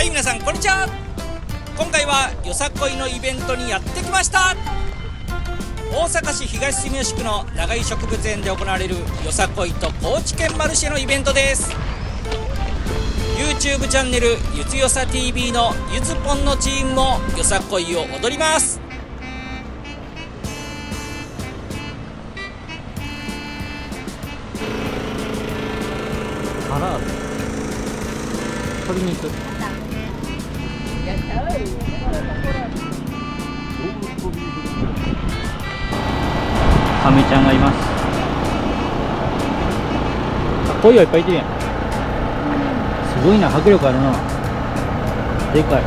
はい、皆さんこんにちは。今回はよさこいのイベントにやってきました。大阪市東住吉区の長井植物園で行われるよさこいと高知県マルシェのイベントです。 YouTube チャンネルゆずよさ TV のゆずぽんのチームもよさこいを踊ります。あら鶏肉 カメちゃんがいます。鯉がいっぱいいてるやん。すごいな、迫力あるな。でかい。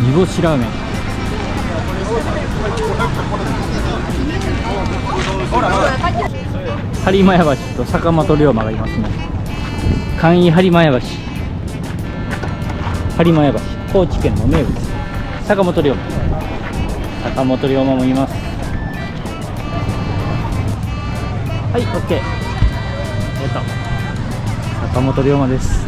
煮干しラーメン。播磨屋橋と坂本龍馬がいますね。簡易播磨屋橋。播磨屋橋、高知県の名物。 坂本龍馬もいます。はい、 OK。 坂本龍馬です。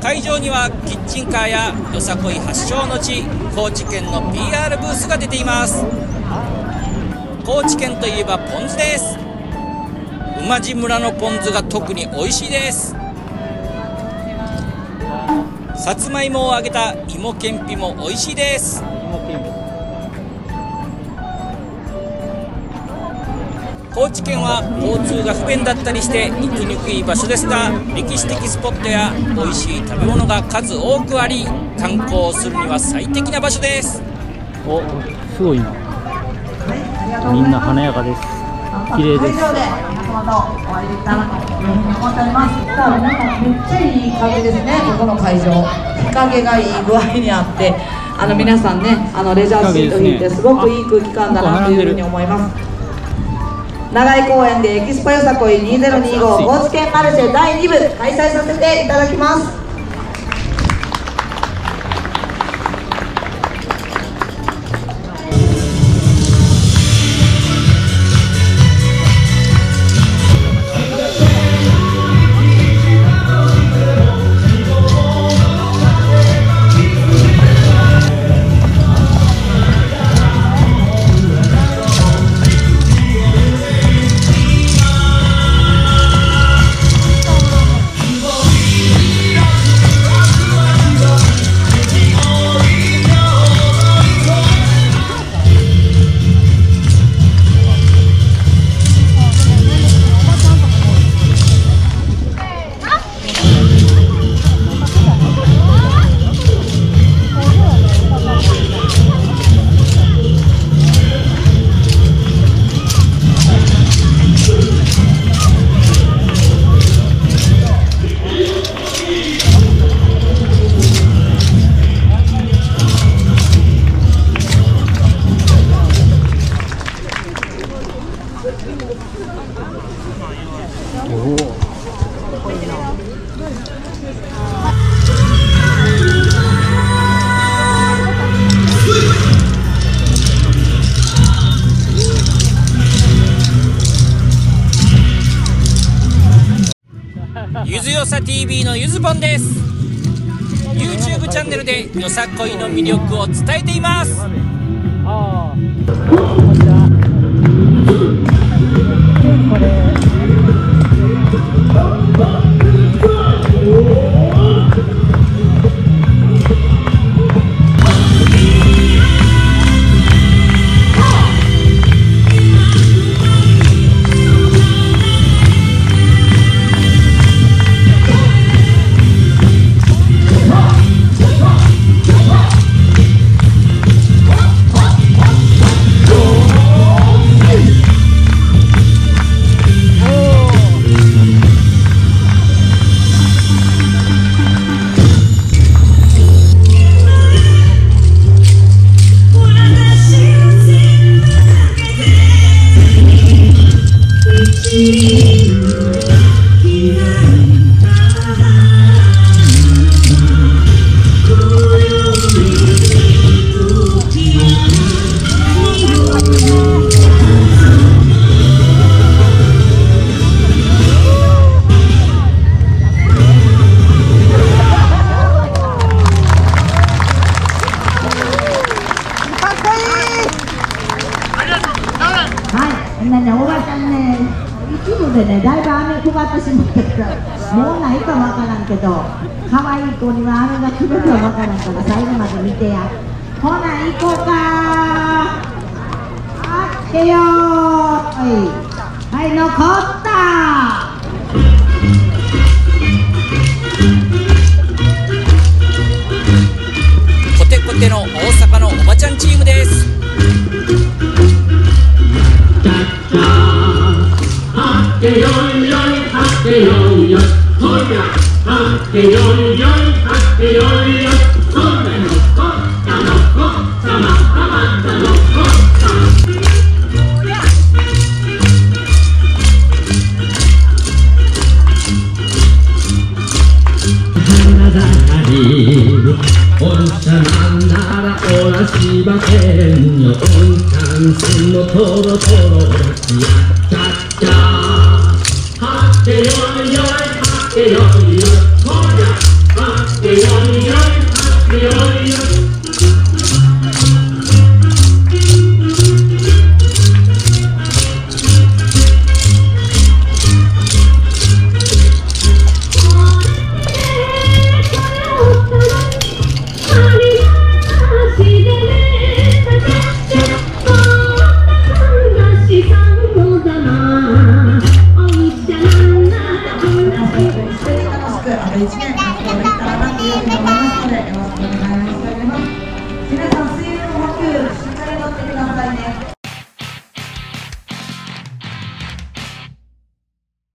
会場にはキッチンカーやよさこい発祥の地高知県の PR ブースが出ています。 高知県といえばポン酢です。馬路村のポン酢が特に美味しいです。さつまいもを揚げた芋けんぴも美味しいです。高知県は交通が不便だったりして行きにくい場所ですが、歴史的スポットや美味しい食べ物が数多くあり、観光をするには最適な場所です。お、すごいな。 みんな華やかです。綺麗です。めっちゃいい風ですね。この会場、日陰がいい具合にあって、皆さんね、レジャーシート引いてすごくいい空気感だなというふうに思います。長井公園でエキスポよさこい2025高知県マルシェ第2部開催させていただきます。 ゆずよさ TV のゆずぽんです。 YouTube チャンネルでよさこいの魅力を伝えています。しに行ってたもうないかもわからんけど、可愛い子にはあれが来るかもわからんから最後まで見てや。ほな行こうか。あっけよー、はい、残ったー。の大阪のおばちゃんチームです。「おんちゃんさんのとろとろ焼きやっちゃっちゃ」「はってよいよいはってよいよいほりゃはってよいよいはってよいよい」ありがとうございます。